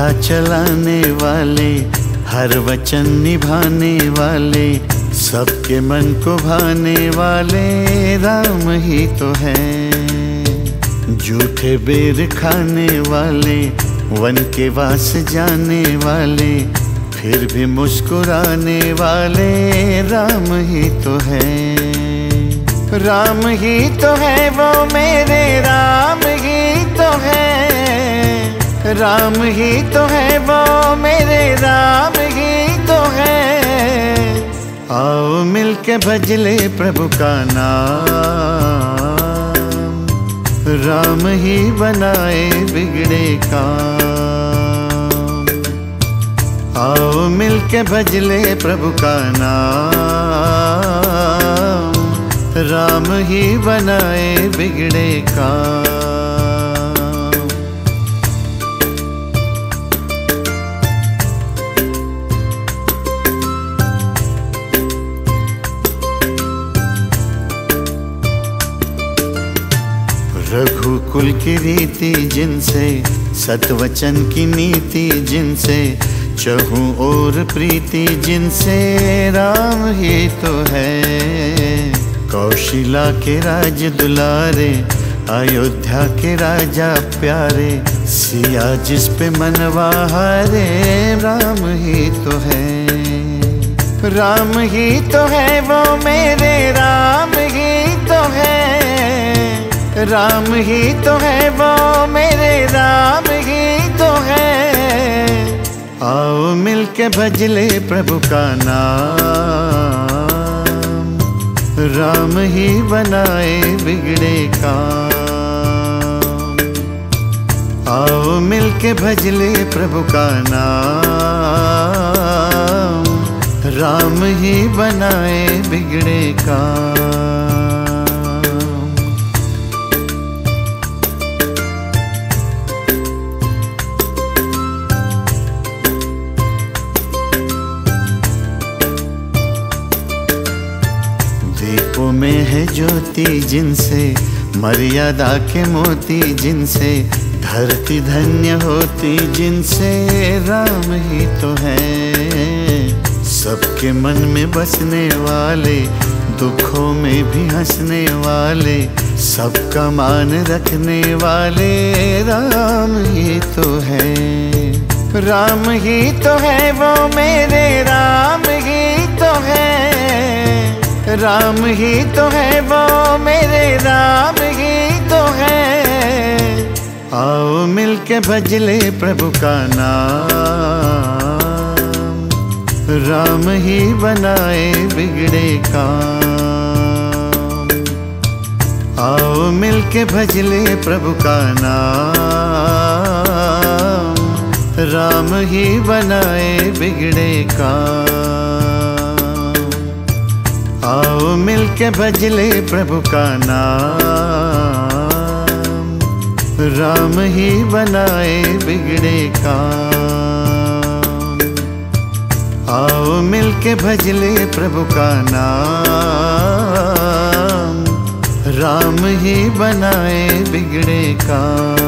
अयोध्या चलाने वाले, हर वचन निभाने वाले, सबके मन को भाने वाले राम ही तो है। झूठे बेर खाने वाले, वन के वास जाने वाले, फिर भी मुस्कुराने वाले राम ही तो है। राम ही तो है वो मेरे राम ही तो है, राम ही तो है वो मेरे राम ही तो है। आओ मिलके भजले प्रभु का नाम, राम ही बनाए बिगड़े काम। आओ मिलके भजले प्रभु का नाम, राम ही बनाए बिगड़े काम। रघु कुल की रीति जिनसे, सतवचन की नीति जिनसे, चहु और प्रीति जिनसे राम ही तो है। कौशिला के राज दुलारे, अयोध्या के राजा प्यारे, सिया जिस पे मनवा हारे राम ही तो है। राम ही तो है वो मेरे राम ही तो है, राम ही तो है वो मेरे राम ही तो है। आओ मिलके भजले प्रभु का नाम, राम ही बनाए बिगड़े काम। आओ मिलके भजले प्रभु का नाम, राम ही बनाए बिगड़े काम। दीपों में है ज्योति जिनसे, मर्यादा के मोती जिनसे, धरती धन्य होती जिनसे राम ही तो है। सबके मन में बसने वाले, दुखों में भी हंसने वाले, सबका मान रखने वाले राम ही तो है। राम ही तो है वो मेरे राम ही तो है, राम ही तो है वो मेरे राम ही तो है। आओ मिलके भजले प्रभु का नाम, राम ही बनाए बिगड़े काम। आओ मिलके भजले प्रभु का नाम, राम ही बनाए बिगड़े काम। आओ मिलके भजले प्रभु का नाम, राम ही बनाए बिगड़े काम। आओ मिलके भजले प्रभु का नाम, राम ही बनाए बिगड़े काम।